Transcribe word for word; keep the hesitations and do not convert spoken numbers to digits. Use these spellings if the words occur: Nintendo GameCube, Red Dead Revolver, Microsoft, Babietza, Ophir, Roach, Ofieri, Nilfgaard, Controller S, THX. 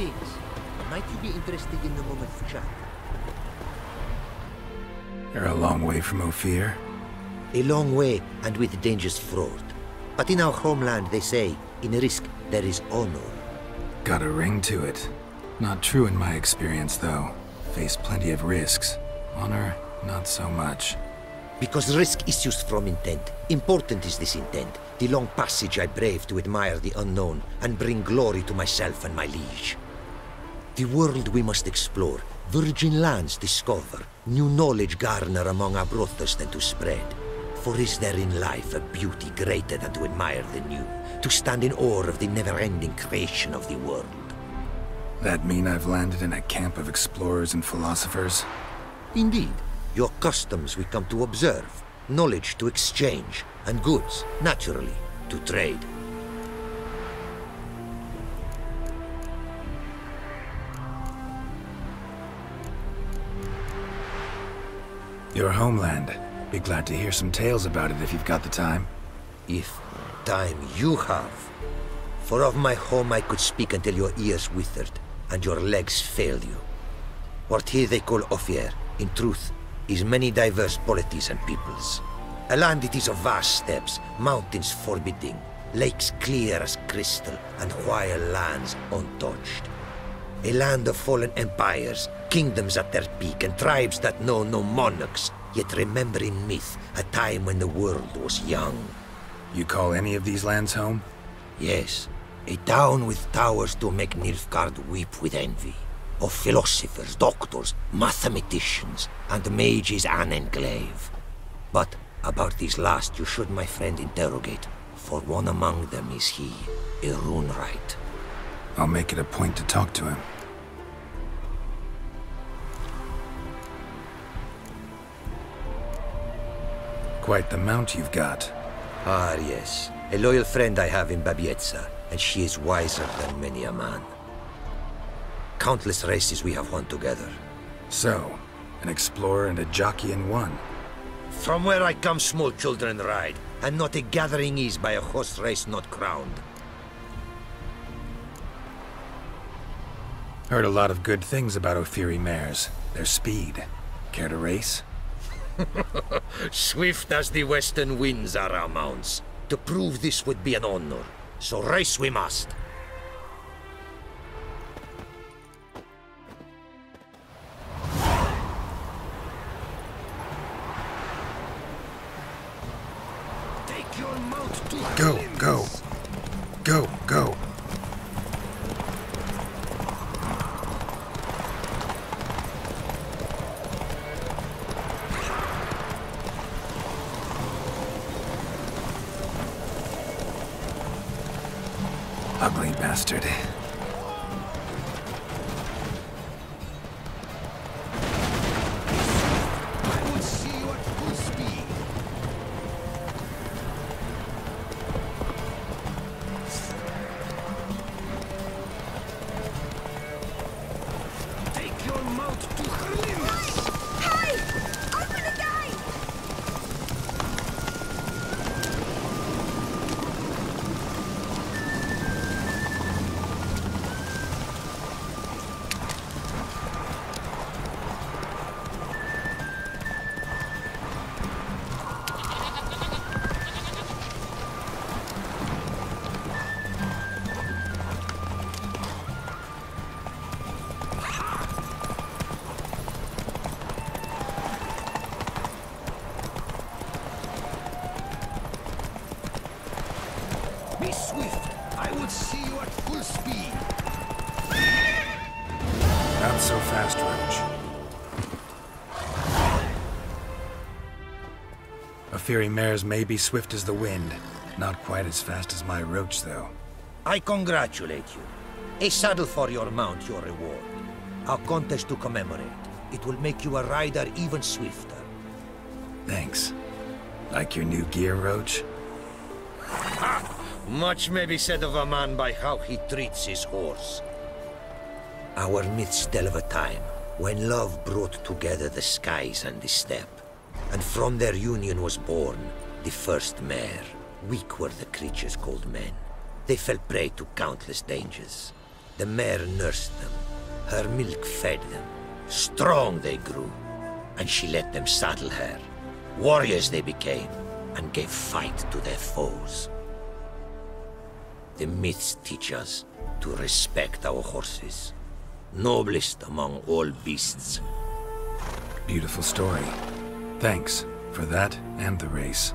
things. Might you be interested in a moment's chat? You're a long way from Ophir. A long way, and with dangerous fraud. But in our homeland, they say, in risk, there is honor. Got a ring to it. Not true in my experience, though. Face plenty of risks. Honor, not so much. Because risk issues from intent. Important is this intent. The long passage I brave to admire the unknown and bring glory to myself and my liege. The world we must explore, virgin lands discover, new knowledge garner among our brothers than to spread. For is there in life a beauty greater than to admire the new, to stand in awe of the never-ending creation of the world? That mean I've landed in a camp of explorers and philosophers? Indeed. Your customs we come to observe, knowledge to exchange, and goods, naturally, to trade. Your homeland. Be glad to hear some tales about it if you've got the time. If time you have. For of my home I could speak until your ears withered, and your legs failed you. What here they call Ophir, in truth, is many diverse polities and peoples. A land it is of vast steppes, mountains forbidding, lakes clear as crystal, and wild lands untouched. A land of fallen empires, kingdoms at their peak, and tribes that know no monarchs, yet remember in myth a time when the world was young. You call any of these lands home? Yes, a town with towers to make Nilfgaard weep with envy. Of philosophers, doctors, mathematicians, and mages an enclave. But about these last you should, my friend, interrogate, for one among them is he, a runewright. I'll make it a point to talk to him. Quite the mount you've got. Ah, yes. A loyal friend I have in Babietza, and she is wiser than many a man. Countless races we have won together. So, an explorer and a jockey in one. From where I come, small children ride, and not a gathering is by a horse race not crowned. Heard a lot of good things about Ofieri mares, their speed. Care to race? Swift as the western winds are our mounts. To prove this would be an honor, so race we must. Go, go, go, go. Ugly bastard. Fury mares may be swift as the wind, not quite as fast as my Roach, though. I congratulate you. A saddle for your mount, your reward. Our contest to commemorate. It will make you a rider even swifter. Thanks. Like your new gear, Roach? Much may be said of a man by how he treats his horse. Our myths tell of a time when love brought together the skies and the steppe. And from their union was born the first mare. Weak were the creatures called men. They fell prey to countless dangers. The mare nursed them, her milk fed them. Strong they grew, and she let them saddle her. Warriors they became, and gave fight to their foes. The myths teach us to respect our horses, noblest among all beasts. Beautiful story. Thanks for that and the race.